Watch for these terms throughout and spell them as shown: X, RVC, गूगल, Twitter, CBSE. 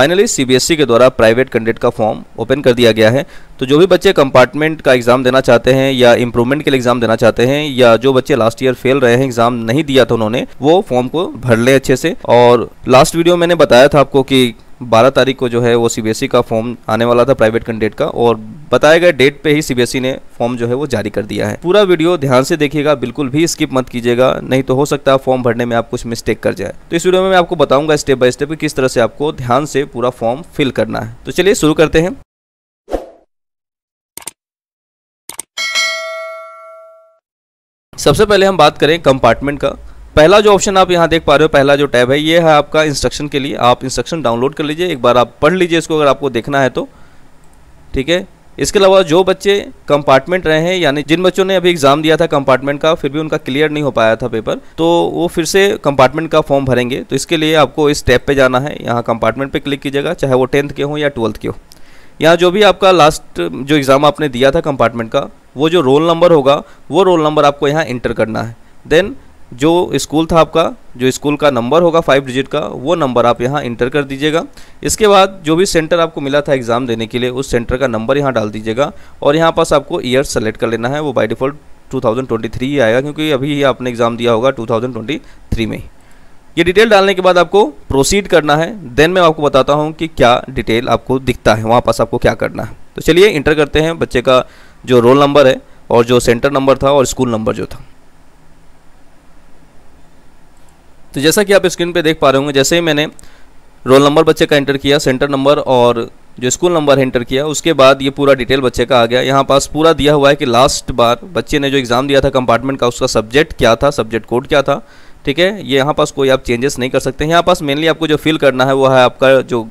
Finally CBSE के द्वारा private candidate का फॉर्म ओपन कर दिया गया है। तो जो भी बच्चे कंपार्टमेंट का एग्ज़ाम देना चाहते हैं या इम्प्रूवमेंट के लिए एग्ज़ाम देना चाहते हैं या जो बच्चे लास्ट ईयर फेल रहे हैं, एग्ज़ाम नहीं दिया था उन्होंने, वो फॉर्म को भर लें अच्छे से। और लास्ट वीडियो मैंने बताया था आपको कि 12 तारीख को जो है वो सीबीएसई का फॉर्म आने वाला था प्राइवेट कैंडिडेट का, और बताए गए डेट पे ही सीबीएसई ने फॉर्म जो है वो जारी कर दिया है। पूरा वीडियो ध्यान से देखिएगा, बिल्कुल भी स्किप मत कीजिएगा, नहीं तो हो सकता है फॉर्म भरने में आप कुछ मिस्टेक कर जाए। तो इस वीडियो में मैं आपको बताऊंगा स्टेप बाय स्टेप किस तरह से आपको ध्यान से पूरा फॉर्म फिल करना है। तो चलिए शुरू करते हैं। सबसे पहले हम बात करें कंपार्टमेंट का। पहला जो ऑप्शन आप यहाँ देख पा रहे हो, पहला जो टैब है, ये है आपका इंस्ट्रक्शन के लिए। आप इंस्ट्रक्शन डाउनलोड कर लीजिए, एक बार आप पढ़ लीजिए इसको अगर आपको देखना है तो, ठीक है। इसके अलावा जो बच्चे कंपार्टमेंट रहे हैं, यानी जिन बच्चों ने अभी एग्ज़ाम दिया था कंपार्टमेंट का, फिर भी उनका क्लियर नहीं हो पाया था पेपर, तो वो फिर से कंपार्टमेंट का फॉर्म भरेंगे। तो इसके लिए आपको इस टैब पे जाना है, यहाँ कंपार्टमेंट पे क्लिक कीजिएगा, चाहे वो 10th के हों या 12th के हो। यहाँ जो भी आपका लास्ट जो एग्ज़ाम आपने दिया था कंपार्टमेंट का, वो जो रोल नंबर होगा, वो रोल नंबर आपको यहाँ इंटर करना है। देन जो स्कूल था आपका, जो स्कूल का नंबर होगा 5 डिजिट का, वो नंबर आप यहाँ इंटर कर दीजिएगा। इसके बाद जो भी सेंटर आपको मिला था एग्ज़ाम देने के लिए, उस सेंटर का नंबर यहाँ डाल दीजिएगा, और यहाँ पास आपको ईयर सेलेक्ट कर लेना है। वो बाय डिफ़ॉल्ट 2023 ही आएगा, क्योंकि अभी आपने एग्ज़ाम दिया होगा 2023 में। ये डिटेल डालने के बाद आपको प्रोसीड करना है। देन मैं आपको बताता हूँ कि क्या डिटेल आपको दिखता है, वहाँ पास आपको क्या करना है। तो चलिए इंटर करते हैं बच्चे का जो रोल नंबर है, और जो सेंटर नंबर था, और स्कूल नंबर जो था। तो जैसा कि आप स्क्रीन पे देख पा रहे होंगे, जैसे ही मैंने रोल नंबर बच्चे का एंटर किया, सेंटर नंबर और जो स्कूल नंबर है एंटर किया, उसके बाद ये पूरा डिटेल बच्चे का आ गया। यहाँ पास पूरा दिया हुआ है कि लास्ट बार बच्चे ने जो एग्ज़ाम दिया था कंपार्टमेंट का, उसका सब्जेक्ट क्या था, सब्जेक्ट कोड क्या था, ठीक है। ये यहाँ पास कोई आप चेंजेस नहीं कर सकते। यहाँ पास मेनली आपको जो फिल करना है वो है आपका जो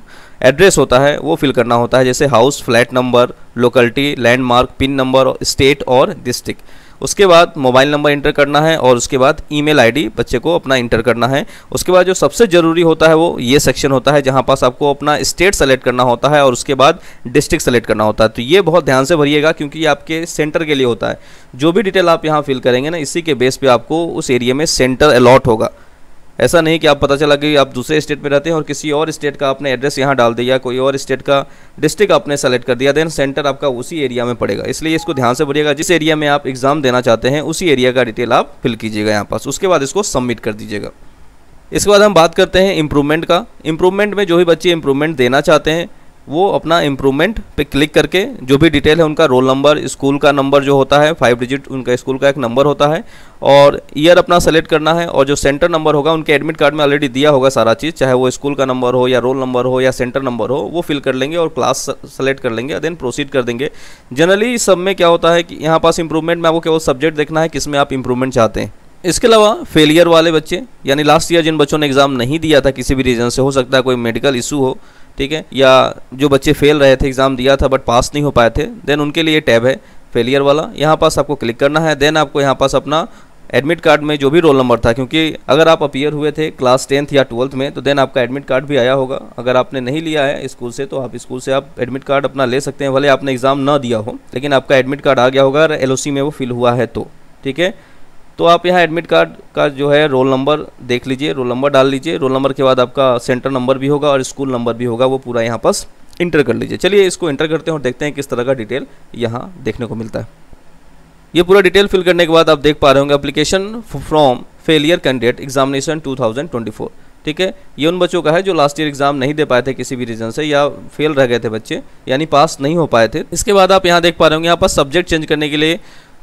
एड्रेस होता है, वो फिल करना होता है, जैसे house, flat number, locality, landmark, pin number, state और डिस्ट्रिक्ट। उसके बाद मोबाइल नंबर इंटर करना है, और उसके बाद ईमेल आईडी बच्चे को अपना इंटर करना है। उसके बाद जो सबसे ज़रूरी होता है वो ये सेक्शन होता है, जहाँ पास आपको अपना स्टेट सेलेक्ट करना होता है, और उसके बाद डिस्ट्रिक्ट सेलेक्ट करना होता है। तो ये बहुत ध्यान से भरिएगा, क्योंकि ये आपके सेंटर के लिए होता है। जो भी डिटेल आप यहाँ फिल करेंगे ना, इसी के बेस पर आपको उस एरिया में सेंटर अलॉट होगा। ऐसा नहीं कि आप पता चला कि आप दूसरे स्टेट में रहते हैं और किसी और स्टेट का आपने एड्रेस यहाँ डाल दिया, कोई और स्टेट का डिस्ट्रिक्ट आपने सेलेक्ट कर दिया, देन सेंटर आपका उसी एरिया में पड़ेगा। इसलिए इसको ध्यान से भरिएगा, जिस एरिया में आप एग्ज़ाम देना चाहते हैं उसी एरिया का डिटेल आप फिल कीजिएगा यहाँ पास। उसके बाद इसको सबमिट कर दीजिएगा। इसके बाद हम बात करते हैं इम्प्रूवमेंट का। इम्प्रूवमेंट में जो भी बच्चे इम्प्रूवमेंट देना चाहते हैं, वो अपना इम्प्रूवमेंट पे क्लिक करके जो भी डिटेल है, उनका रोल नंबर, स्कूल का नंबर जो होता है 5 डिजिट, उनका स्कूल का एक नंबर होता है, और ईयर अपना सेलेक्ट करना है, और जो सेंटर नंबर होगा, उनके एडमिट कार्ड में ऑलरेडी दिया होगा सारा चीज़, चाहे वो स्कूल का नंबर हो या रोल नंबर हो या सेंटर नंबर हो, वो फिल कर लेंगे, और क्लास सेलेक्ट कर लेंगे, देन प्रोसीड कर देंगे। जनरली सब में क्या होता है कि यहाँ पास इम्प्रूवमेंट में आपको केवल सब्जेक्ट देखना है, किस में आप इम्प्रूवमेंट चाहते हैं। इसके अलावा फेलियर वाले बच्चे, यानी लास्ट ईयर जिन बच्चों ने एग्ज़ाम नहीं दिया था किसी भी रीज़न से, हो सकता है कोई मेडिकल इशू हो, ठीक है, या जो बच्चे फेल रहे थे, एग्ज़ाम दिया था बट पास नहीं हो पाए थे, देन उनके लिए टैब है फेलियर वाला, यहाँ पास आपको क्लिक करना है। देन आपको यहाँ पास अपना एडमिट कार्ड में जो भी रोल नंबर था, क्योंकि अगर आप अपीयर हुए थे क्लास 10th या 12th में, तो देन आपका एडमिट कार्ड भी आया होगा। अगर आपने नहीं लिया है स्कूल से, तो आप स्कूल से आप एडमिट कार्ड अपना ले सकते हैं, भले आपने एग्ज़ाम ना दिया हो, लेकिन आपका एडमिट कार्ड आ गया होगा अगर LOC में वो फिल हुआ है तो, ठीक है। तो आप यहाँ एडमिट कार्ड का जो है रोल नंबर देख लीजिए, रोल नंबर डाल लीजिए। रोल नंबर के बाद आपका सेंटर नंबर भी होगा और स्कूल नंबर भी होगा, वो पूरा यहाँ पास इंटर कर लीजिए। चलिए इसको इंटर करते हैं और देखते हैं किस तरह का डिटेल यहाँ देखने को मिलता है। ये पूरा डिटेल फिल करने के बाद आप देख पा रहे होंगे application from failure candidate examination 2024, ठीक है। ये उन बच्चों का है जो लास्ट ईयर एग्ज़ाम नहीं दे पाए थे किसी भी रीज़न से, या फेल रह गए थे बच्चे, यानी पास नहीं हो पाए थे। इसके बाद आप यहाँ देख पा रहे होंगे, यहाँ पास सब्जेक्ट चेंज करने के लिए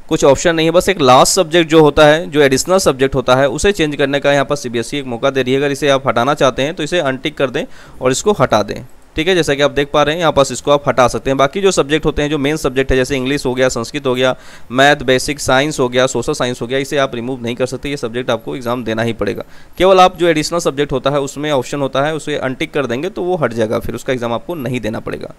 कुछ ऑप्शन नहीं है, बस एक लास्ट सब्जेक्ट जो होता है, जो एडिशनल सब्जेक्ट होता है, उसे चेंज करने का यहाँ पर सीबीएसई एक मौका दे रही है। अगर इसे आप हटाना चाहते हैं तो इसे अनटिक कर दें और इसको हटा दें, ठीक है। जैसा कि आप देख पा रहे हैं यहाँ पास इसको आप हटा सकते हैं। बाकी जो सब्जेक्ट होते हैं, जो मेन सब्जेक्ट है, जैसे इंग्लिश हो गया, संस्कृत हो गया, मैथ, बेसिक साइंस हो गया, सोशल साइंस हो गया, इसे आप रिमूव नहीं कर सकते, ये सब्जेक्ट आपको एग्जाम देना ही पड़ेगा। केवल आप जो एडिशनल सब्जेक्ट होता है उसमें ऑप्शन होता है, उसे अनटिक कर देंगे तो वो हट जाएगा, फिर उसका एग्जाम आपको नहीं देना पड़ेगा,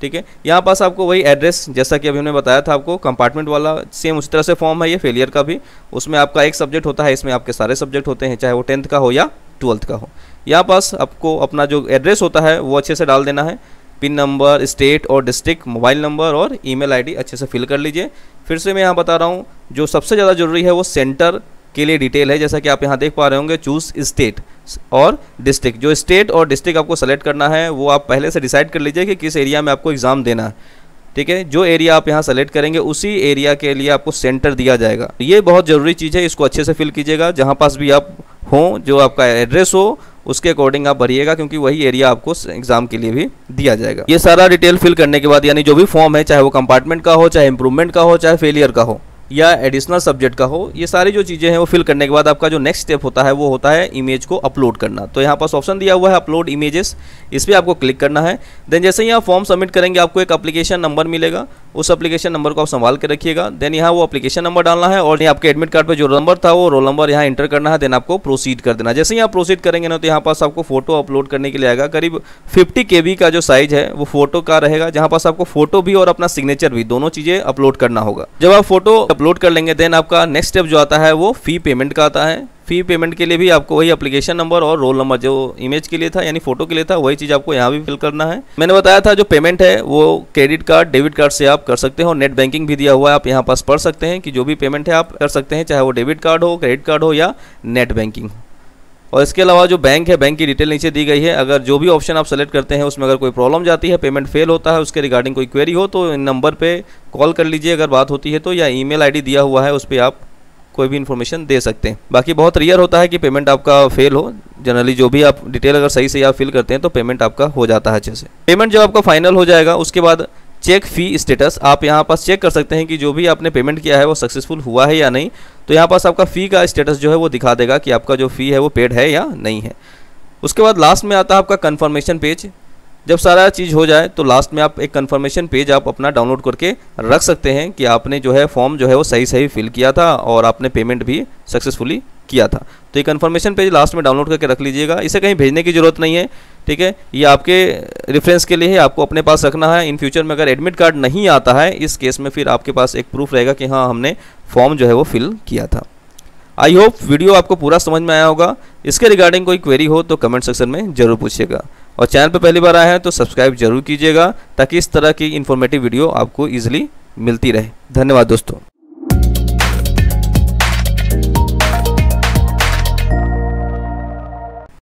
ठीक है। यहाँ पास आपको वही एड्रेस, जैसा कि अभी हमने बताया था आपको कंपार्टमेंट वाला, सेम उस तरह से फॉर्म है ये फेलियर का भी। उसमें आपका एक सब्जेक्ट होता है, इसमें आपके सारे सब्जेक्ट होते हैं, चाहे वो 10th का हो या 12th का हो। यहाँ पास आपको अपना जो एड्रेस होता है वो अच्छे से डाल देना है, पिन नंबर, स्टेट और डिस्ट्रिक्ट, मोबाइल नंबर और ईमेल आईडी अच्छे से फिल कर लीजिए। फिर से मैं यहाँ बता रहा हूँ, जो सबसे ज़्यादा ज़रूरी है वो सेंटर के लिए डिटेल है, जैसा कि आप यहाँ देख पा रहे होंगे चूज स्टेट और डिस्ट्रिक्ट। जो स्टेट और डिस्ट्रिक्ट आपको सेलेक्ट करना है वो आप पहले से डिसाइड कर लीजिए कि किस एरिया में आपको एग्ज़ाम देना है। ठीक है, जो एरिया आप यहाँ सेलेक्ट करेंगे उसी एरिया के लिए आपको सेंटर दिया जाएगा। ये बहुत ज़रूरी चीज़ है, इसको अच्छे से फिल कीजिएगा। जहाँ पास भी आप हों, जो आपका एड्रेस हो, उसके अकॉर्डिंग आप भरिएगा, क्योंकि वही एरिया आपको एग्जाम के लिए भी दिया जाएगा। ये सारा डिटेल फिल करने के बाद, यानी जो भी फॉर्म है, चाहे वो कंपार्टमेंट का हो, चाहे इंप्रूवमेंट का हो, चाहे फेलियर का हो या एडिशनल सब्जेक्ट का हो, ये सारी जो चीज़ें हैं वो फिल करने के बाद आपका जो नेक्स्ट स्टेप होता है वो होता है इमेज को अपलोड करना। तो यहाँ पास ऑप्शन दिया हुआ है अपलोड इमेजेस, इस पर आपको क्लिक करना है। देन जैसे ही आप फॉर्म सबमिट करेंगे आपको एक एप्लीकेशन नंबर मिलेगा, उस एप्लीकेशन नंबर को आप संभाल के रखिएगा। देन यहाँ वो एप्लीकेशन नंबर डालना है और आपके एडमिट कार्ड पर जो नंबर था वो रोल नंबर यहाँ एंटर करना है। देन आपको प्रोसीड कर देना। जैसे ही आप प्रोसीड करेंगे ना तो यहाँ पास आपको फोटो अपलोड करने के लिए आएगा। करीब 50 KB का जो साइज है वो फोटो का रहेगा, जहाँ पास आपको फोटो भी और अपना सिग्नेचर भी दोनों चीज़ें अपलोड करना होगा। जब आप फोटो अपलोड कर लेंगे देन आपका नेक्स्ट स्टेप जो आता है वो फ़ी पेमेंट का आता है। फ़ी पेमेंट के लिए भी आपको वही एप्लीकेशन नंबर और रोल नंबर जो इमेज के लिए था यानी फोटो के लिए था वही चीज़ आपको यहाँ भी फिल करना है। मैंने बताया था जो पेमेंट है वो क्रेडिट कार्ड डेबिट कार्ड से आप कर सकते हो। नेट बैंकिंग भी दिया हुआ है, आप यहाँ पास पढ़ सकते हैं कि जो भी पेमेंट है आप कर सकते हैं, चाहे वो डेबिट कार्ड हो, क्रेडिट कार्ड हो या नेट बैंकिंग। और इसके अलावा जो बैंक है, बैंक की डिटेल नीचे दी गई है। अगर जो भी ऑप्शन आप सेलेक्ट करते हैं उसमें अगर कोई प्रॉब्लम जाती है, पेमेंट फेल होता है, उसके रिगार्डिंग कोई क्वेरी हो तो इन नंबर पे कॉल कर लीजिए अगर बात होती है तो, या ईमेल आईडी दिया हुआ है उस पर आप कोई भी इन्फॉर्मेशन दे सकते हैं। बाकी बहुत रेयर होता है कि पेमेंट आपका फेल हो, जनरली जो भी आप डिटेल अगर सही से आप फिल करते हैं तो पेमेंट आपका हो जाता है अच्छे से। पेमेंट जब आपका फाइनल हो जाएगा उसके बाद चेक फी स्टेटस, आप यहाँ पास चेक कर सकते हैं कि जो भी आपने पेमेंट किया है वो सक्सेसफुल हुआ है या नहीं। तो यहाँ पास आपका फ़ी का स्टेटस जो है वो दिखा देगा कि आपका जो फ़ी है वो पेड है या नहीं है। उसके बाद लास्ट में आता है आपका कन्फर्मेशन पेज। जब सारा चीज़ हो जाए तो लास्ट में आप एक कन्फर्मेशन पेज आप अपना डाउनलोड करके रख सकते हैं कि आपने जो है फॉर्म जो है वो सही फिल किया था और आपने पेमेंट भी सक्सेसफुली किया था। तो ये कन्फर्मेशन पेज लास्ट में डाउनलोड करके रख लीजिएगा, इसे कहीं भेजने की ज़रूरत नहीं है। ठीक है, ये आपके रेफरेंस के लिए है, आपको अपने पास रखना है। इन फ्यूचर में अगर एडमिट कार्ड नहीं आता है इस केस में फिर आपके पास एक प्रूफ रहेगा कि हाँ हमने फॉर्म जो है वो फिल किया था। आई होप वीडियो आपको पूरा समझ में आया होगा। इसके रिगार्डिंग कोई क्वेरी हो तो कमेंट सेक्शन में ज़रूर पूछिएगा और चैनल पर पहली बार आए हैं तो सब्सक्राइब जरूर कीजिएगा ताकि इस तरह की इन्फॉर्मेटिव वीडियो आपको ईजिली मिलती रहे। धन्यवाद दोस्तों।